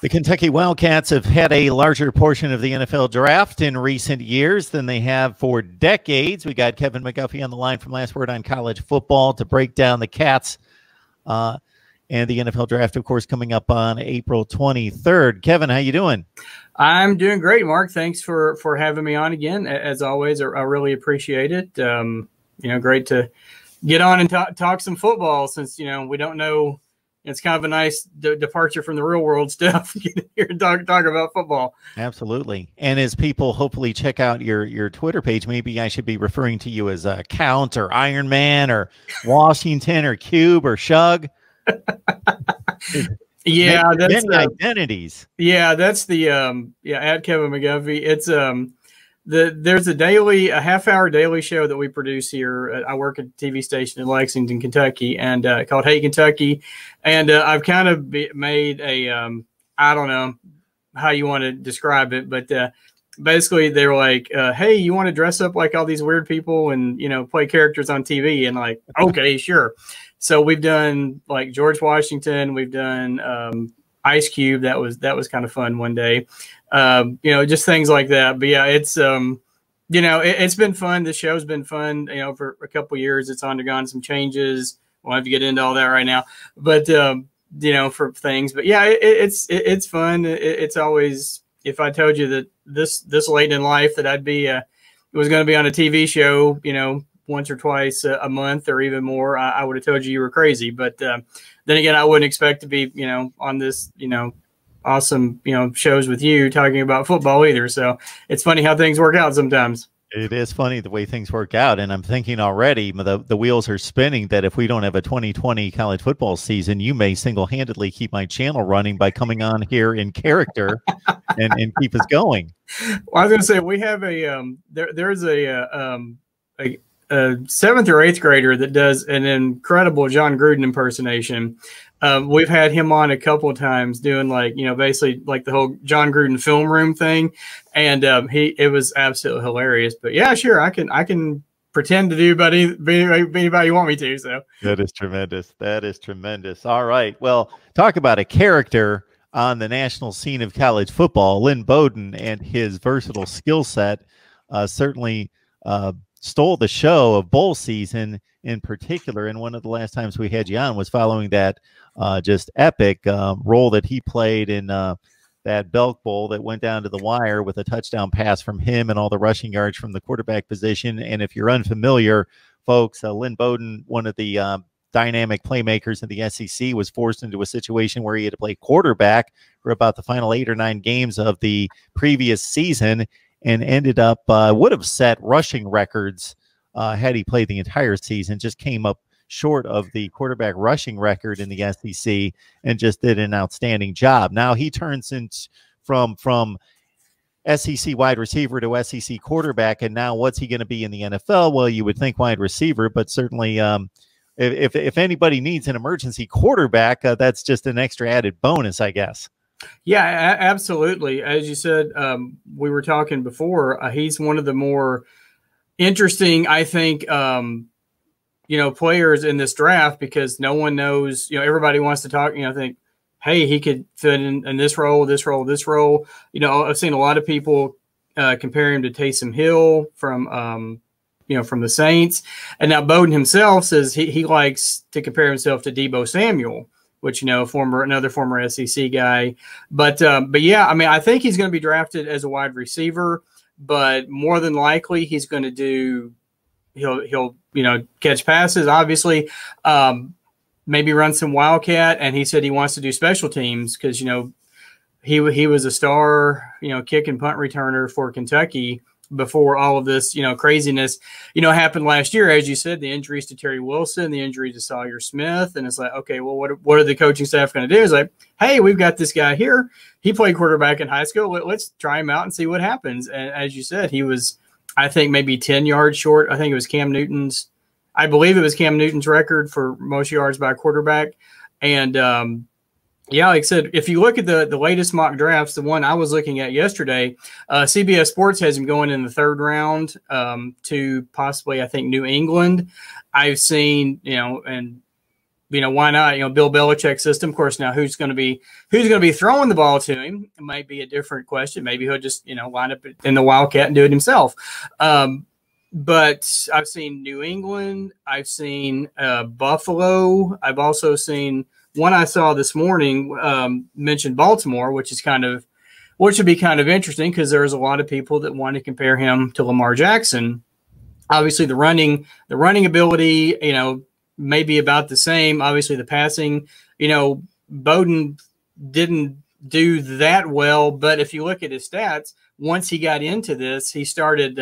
The Kentucky Wildcats have had a larger portion of the NFL draft in recent years than they have for decades. We got Kevin McGuffey on the line from Last Word on College Football to break down the Cats and the NFL draft, of course, coming up on April 23rd. Kevin, how you doing? I'm doing great, Mark. Thanks for having me on again. As always, I really appreciate it. You know, great to get on and talk some football since, you know, we don't know. It's kind of a nice departure from the real world stuff. Get here and talk about football. Absolutely. And as people hopefully check out your Twitter page, maybe I should be referring to you as Count or Iron Man or Washington or Cube or Shug. Yeah, that's many identities. Yeah, that's the at Kevin McGuffey. It's there's a half-hour daily show that we produce here. I work at a TV station in Lexington, Kentucky, and called Hey Kentucky. And I've kind of made a I don't know how you want to describe it, but basically they're like, hey, you want to dress up like all these weird people and, you know, play characters on TV? And like, okay, sure. So we've done like George Washington. We've done Ice Cube. That was kind of fun one day. You know, just things like that. But yeah, it's, you know, it's been fun. The show's been fun, you know, for a couple of years. It's undergone some changes. We'll have to get into all that right now, but, you know, for things, but yeah, it's fun. It's always, if I told you that this late in life that I'd be, was going to be on a TV show, you know, once or twice a month or even more, I would have told you were crazy. But, then again, I wouldn't expect to be, you know, on this, you know, awesome, you know, shows with you talking about football either. So it's funny how things work out sometimes. It is funny the way things work out. And I'm thinking already the wheels are spinning that if we don't have a 2020 college football season, you may single-handedly keep my channel running by coming on here in character and keep us going. Well, I was going to say, we have a, there's a seventh or eighth grader that does an incredible John Gruden impersonation. We've had him on a couple of times doing like, you know, basically like the whole John Gruden film room thing. And it was absolutely hilarious. But yeah, sure, I can pretend to do anybody you want me to. So that is tremendous. That is tremendous. All right. Well, talk about a character on the national scene of college football. Lynn Bowden and his versatile skill set certainly stole the show of bowl season in particular. And one of the last times we had you on was following that just epic role that he played in that Belk Bowl that went down to the wire with a touchdown pass from him and all the rushing yards from the quarterback position. And if you're unfamiliar, folks, Lynn Bowden, one of the dynamic playmakers in the SEC, was forced into a situation where he had to play quarterback for about the final 8 or 9 games of the previous season and ended up, would have set rushing records had he played the entire season, just came up short of the quarterback rushing record in the SEC and just did an outstanding job. Now he turns into from SEC wide receiver to SEC quarterback, and now what's he going to be in the NFL? Well, you would think wide receiver, but certainly if anybody needs an emergency quarterback, that's just an extra added bonus, I guess. Yeah, absolutely. As you said, we were talking before, he's one of the more interesting, I think, you know, players in this draft because no one knows, you know, everybody wants to talk, you know, think, hey, he could fit in this role, this role, this role. You know, I've seen a lot of people compare him to Taysom Hill from, you know, from the Saints. And now Bowden himself says he likes to compare himself to Deebo Samuel, which, you know, another former SEC guy. But yeah, I mean, I think he's going to be drafted as a wide receiver, but more than likely he's going to do he'll you know, catch passes, obviously, maybe run some wildcat, and he said he wants to do special teams because, you know, he was a star, you know, kick and punt returner for Kentucky before all of this, you know, craziness, you know, happened last year. As you said, the injuries to Terry Wilson, the injury to Sawyer Smith. And it's like, okay, well, what are the coaching staff going to do? It's like, hey, we've got this guy here. He played quarterback in high school. Let's try him out and see what happens. And as you said, he was, I think, maybe 10 yards short. I think it was Cam Newton's record for most yards by a quarterback. And, yeah, like I said, if you look at the latest mock drafts, the one I was looking at yesterday, CBS Sports has him going in the third round to possibly, I think, New England. I've seen, you know, and you know, why not? You know, Bill Belichick system, of course. Now, who's going to be throwing the ball to him? It might be a different question. Maybe he'll just, you know, line up in the Wildcat and do it himself. But I've seen New England. I've seen Buffalo. I've also seen one I saw this morning mentioned Baltimore, which would be kind of interesting because there's a lot of people that want to compare him to Lamar Jackson. Obviously, the running ability, you know, may be about the same. Obviously, the passing, you know, Bowden didn't do that well. But if you look at his stats, once he got into this, he started,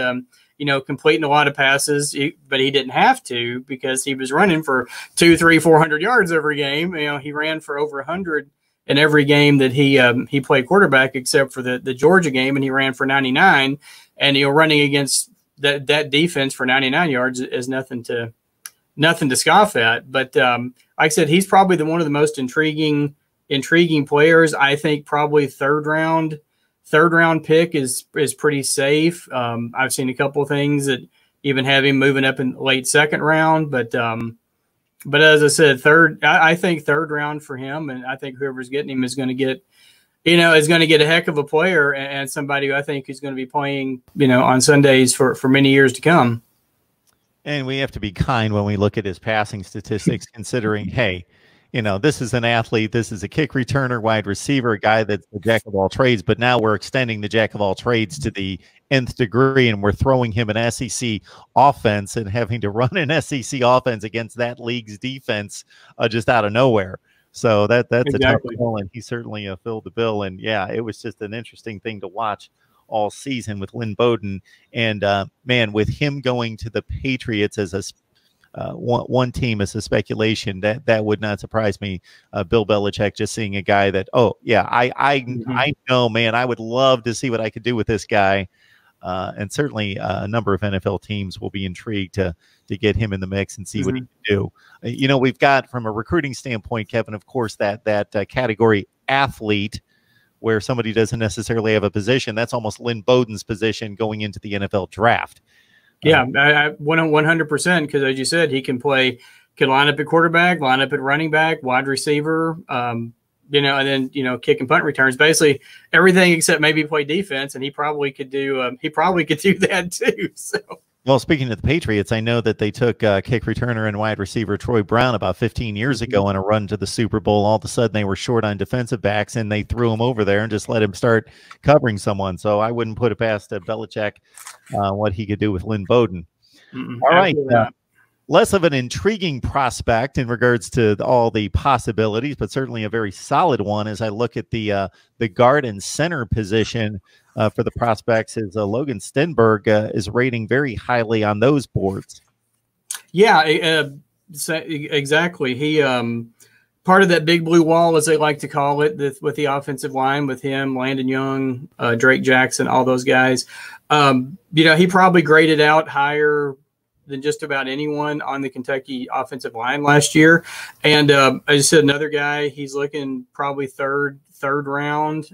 you know, completing a lot of passes, but he didn't have to because he was running for 200, 300, 400 yards every game. You know, he ran for over 100 in every game that he played quarterback, except for the Georgia game, and he ran for 99. And, you know, running against that defense for 99 yards is nothing to scoff at. But like I said, he's probably one of the most intriguing players. I think probably third round pick is pretty safe. I've seen a couple of things that even have him moving up in late second round, but as I said, I think third round for him, and I think whoever's getting him is going to get, you know, is going to get a heck of a player and somebody who I think is going to be playing, you know, on Sundays for many years to come. And we have to be kind when we look at his passing statistics, considering, hey, you know, this is an athlete, this is a kick returner, wide receiver, a guy that's the jack of all trades, but now we're extending the jack of all trades to the nth degree, and we're throwing him an SEC offense and having to run an SEC offense against that league's defense just out of nowhere. So that's exactly a tough call, and he certainly filled the bill. And, yeah, it was just an interesting thing to watch all season with Lynn Bowden. And, man, with him going to the Patriots as a one team as a speculation, that would not surprise me. Bill Belichick just seeing a guy that, oh, yeah, I know, man, I would love to see what I could do with this guy. And certainly a number of NFL teams will be intrigued to get him in the mix and see what he can do. You know, we've got, from a recruiting standpoint, Kevin, of course, that category athlete, where somebody doesn't necessarily have a position. That's almost Lynn Bowden's position going into the NFL draft. Yeah, 100%, because as you said, he can line up at quarterback, line up at running back, wide receiver, you know, and then, you know, kick and punt returns, basically everything except maybe play defense. And he probably could do that too. So, well, speaking of the Patriots, I know that they took kick returner and wide receiver Troy Brown about 15 years ago in a run to the Super Bowl. All of a sudden, they were short on defensive backs, and they threw him over there and just let him start covering someone. So I wouldn't put it past Belichick what he could do with Lynn Bowden. All right. Less of an intriguing prospect in regards to all the possibilities, but certainly a very solid one as I look at the guard and center position for the prospects is Logan Stenberg is rating very highly on those boards. Yeah, exactly. He part of that big blue wall, as they like to call it, with the offensive line, with him, Landon Young, Drake Jackson, all those guys. You know, he probably graded out higher than just about anyone on the Kentucky offensive line last year. And I just said another guy, he's looking probably third round.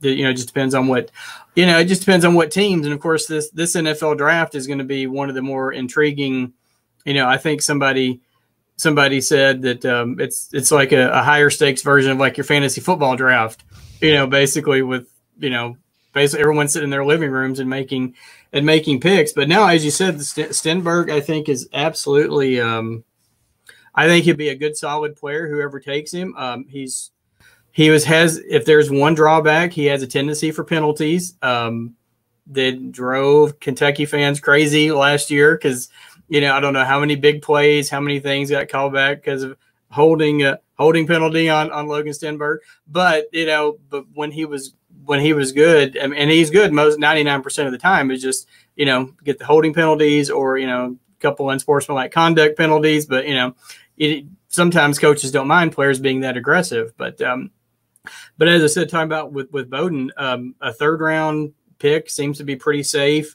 You know, it just depends on what, you know, it just depends on what teams. And of course, this NFL draft is going to be one of the more intriguing. You know, I think somebody said that it's like a higher stakes version of like your fantasy football draft, you know, basically with, you know, basically everyone's sitting in their living rooms and making picks. But now, as you said, Stenberg, I think, is absolutely I think he'd be a good solid player, whoever takes him. He has if there's one drawback, he has a tendency for penalties. That drove Kentucky fans crazy last year because, you know, I don't know how many big plays, how many things got called back because of holding penalty on Logan Stenberg. But, you know, but when he was good, and he's good most 99% of the time, is just, you know, get the holding penalties or, you know, a couple unsportsmanlike conduct penalties. But, you know, sometimes coaches don't mind players being that aggressive. But as I said, talking about with Bowden, a third round pick seems to be pretty safe.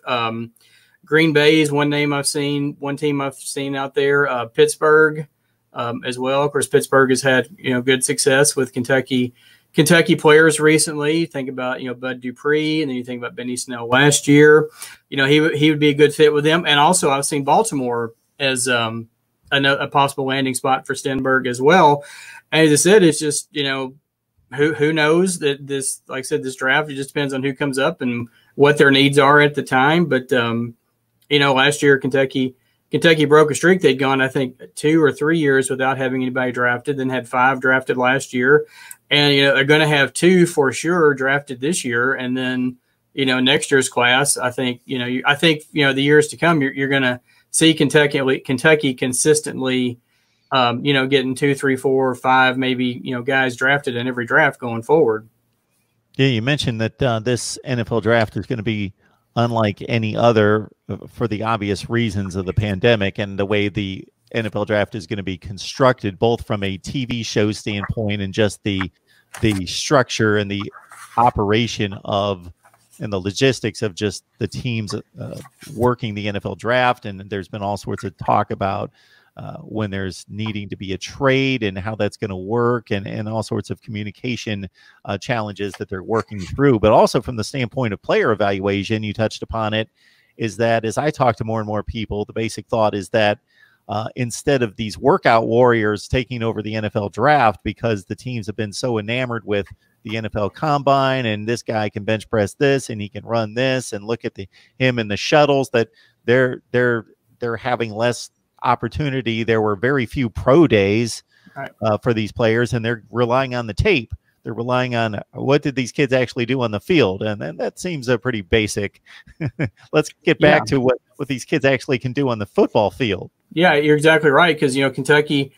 Green Bay is one team I've seen out there. Pittsburgh as well. Of course, Pittsburgh has had, you know, good success with Kentucky players recently. You think about, you know, Bud Dupree, and then you think about Benny Snell last year. You know, he would be a good fit with them. And also, I've seen Baltimore as a possible landing spot for Stenberg as well. And as I said, it's just, you know, who knows that this, like I said, this draft, it just depends on who comes up and what their needs are at the time. But, you know, last year Kentucky broke a streak. They'd gone, I think, 2 or 3 years without having anybody drafted, then had 5 drafted last year. And, you know, they're going to have 2 for sure drafted this year. And then, you know, next year's class, I think, you know, the years to come, you're going to see Kentucky consistently, you know, getting 2, 3, 4, 5, maybe, you know, guys drafted in every draft going forward. Yeah, you mentioned that this NFL draft is going to be unlike any other for the obvious reasons of the pandemic and the way the NFL draft is going to be constructed, both from a TV show standpoint and just the structure and the operation of and the logistics of just the teams working the NFL draft. And there's been all sorts of talk about when there's needing to be a trade and how that's going to work, and all sorts of communication challenges that they're working through. But also from the standpoint of player evaluation, you touched upon it, is that as I talk to more and more people, the basic thought is that instead of these workout warriors taking over the NFL draft, because the teams have been so enamored with the NFL combine and this guy can bench press this and he can run this and look at him in the shuttles, that they're having less opportunity. There were very few pro days for these players, and they're relying on the tape. They're relying on what did these kids actually do on the field, and that seems a pretty basic. Let's get back to what these kids actually can do on the football field. Yeah, you're exactly right, because you know Kentucky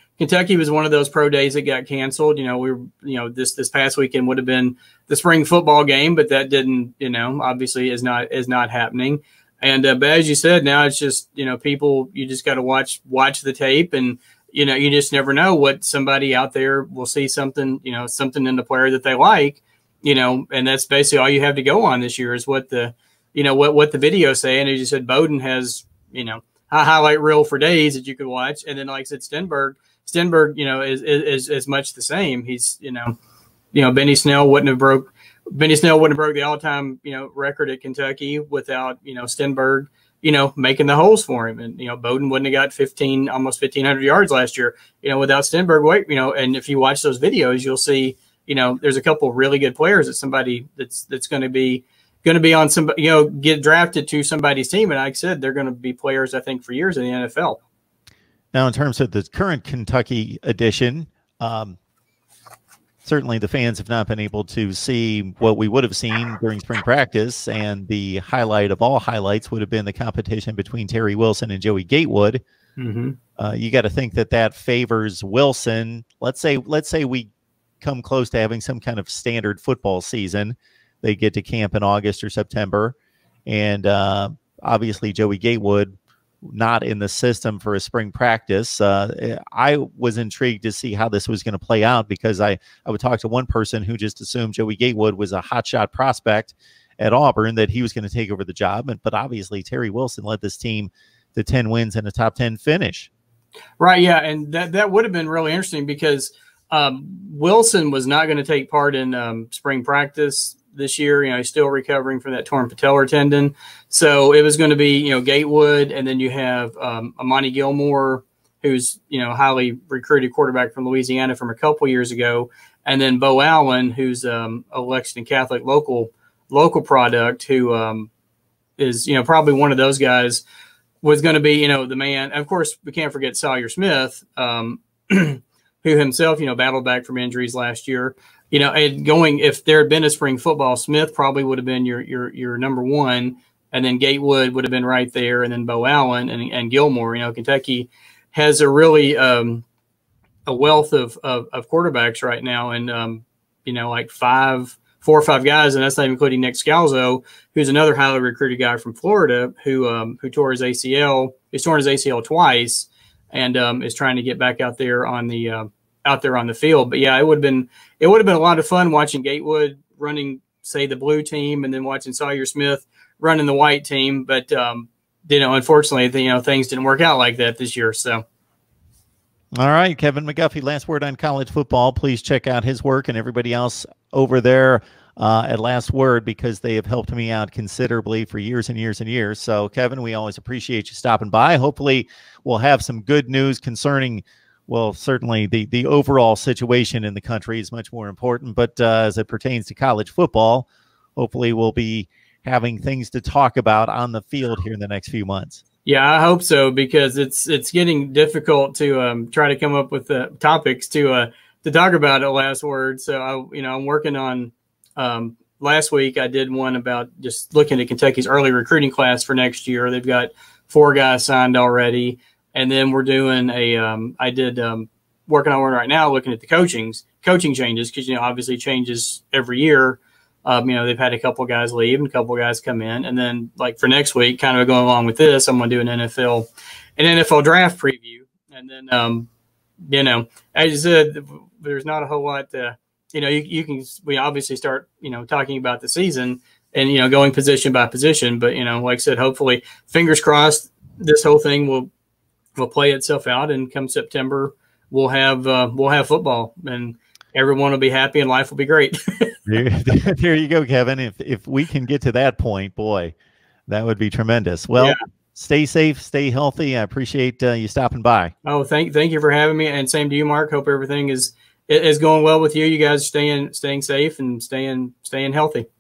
was one of those pro days that got canceled. You know, we were, you know, this past weekend would have been the spring football game, but that didn't, you know, obviously is not happening. And but as you said, now it's just, you know, people, you just got to watch the tape, and you know, you just never know what somebody out there will see something, you know, something in the player that they like, you know, and that's basically all you have to go on this year is what the, you know, what the video say. And as you said, Bowden has, you know, a highlight reel for days that you could watch, and then like I said, Stenberg, you know, is much the same. He's, you know, Benny Snell wouldn't have broke the all-time, you know, record at Kentucky without, you know, Stenberg, you know, making the holes for him. And, you know, Bowden wouldn't have got almost 1,500 yards last year, you know, without Stenberg. You know, and if you watch those videos, you'll see, you know, there's a couple of really good players that somebody that's going to be on some, you know, get drafted to somebody's team. And like I said, they're going to be players, I think, for years in the NFL. Now, in terms of the current Kentucky edition, certainly the fans have not been able to see what we would have seen during spring practice, and the highlight of all highlights would have been the competition between Terry Wilson and Joey Gatewood. Mm-hmm. You got to think that favors Wilson. Let's say we come close to having some kind of standard football season. They get to camp in August or September, and obviously Joey Gatewood not in the system for a spring practice. I was intrigued to see how this was going to play out, because I would talk to one person who just assumed Joey Gatewood was a hotshot prospect at Auburn, that he was going to take over the job. But obviously Terry Wilson led this team to 10 wins and a top 10 finish. Right. Yeah. And that would have been really interesting, because Wilson was not going to take part in spring practice this year. You know, he's still recovering from that torn patellar tendon. So it was going to be, you know, Gatewood, and then you have Amani Gilmore, who's, you know, highly recruited quarterback from Louisiana from a couple years ago, and then Bo Allen, who's a Lexington Catholic local product, who is, you know, probably one of those guys was going to be, you know, the man. And of course, we can't forget Sawyer Smith, who himself, you know, battled back from injuries last year. You know, and going, if there had been a spring football, Smith probably would have been your number one, and then Gatewood would have been right there, and then Bo Allen and Gilmore. You know, Kentucky has a really a wealth of quarterbacks right now, and you know, like 4 or 5 guys, and that's not including Nick Scalzo, who's another highly recruited guy from Florida, who tore his ACL. He's torn his ACL twice, and is trying to get back out there on the field. But yeah, it would have been a lot of fun watching Gatewood running, say, the blue team, and then watching Sawyer Smith running the white team. But you know, unfortunately, you know, things didn't work out like that this year. So, all right, Kevin McGuffey, Last Word on College Football. Please check out his work and everybody else over there at Last Word, because they have helped me out considerably for years and years and years. So, Kevin, we always appreciate you stopping by. Hopefully we'll have some good news concerning, well, certainly the overall situation in the country is much more important, but as it pertains to college football, hopefully we'll be having things to talk about on the field here in the next few months. Yeah, I hope so, because it's getting difficult to try to come up with the topics to talk about at Last Word. So I'm working on last week I did one about just looking at Kentucky's early recruiting class for next year. They've got 4 guys signed already, and then we're doing a working on one right now looking at the coaching changes, because obviously changes every year. They've had a couple guys leave and a couple guys come in. And then, like, for next week, kind of going along with this, I'm going to do an NFL draft preview. And then, as you said, there's not a whole lot to, we obviously start, talking about the season and, going position by position. But, like I said, hopefully, fingers crossed, this whole thing will play itself out. And come September, we'll have football, and everyone will be happy and life will be great. There you go, Kevin. If we can get to that point, boy, that would be tremendous. Well, yeah. Stay safe, stay healthy. I appreciate you stopping by. Oh, thank you for having me, and same to you, Mark. Hope everything is going well with you. You guys are staying safe and staying healthy.